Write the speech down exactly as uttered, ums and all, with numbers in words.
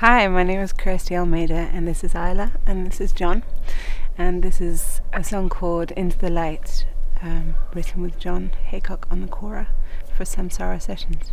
Hi, my name is Kirsty Almeida, and this is Isla, and this is John, and this is a song called Into the Light, um, written with John Haycock on the Kora for Samsara Sessions.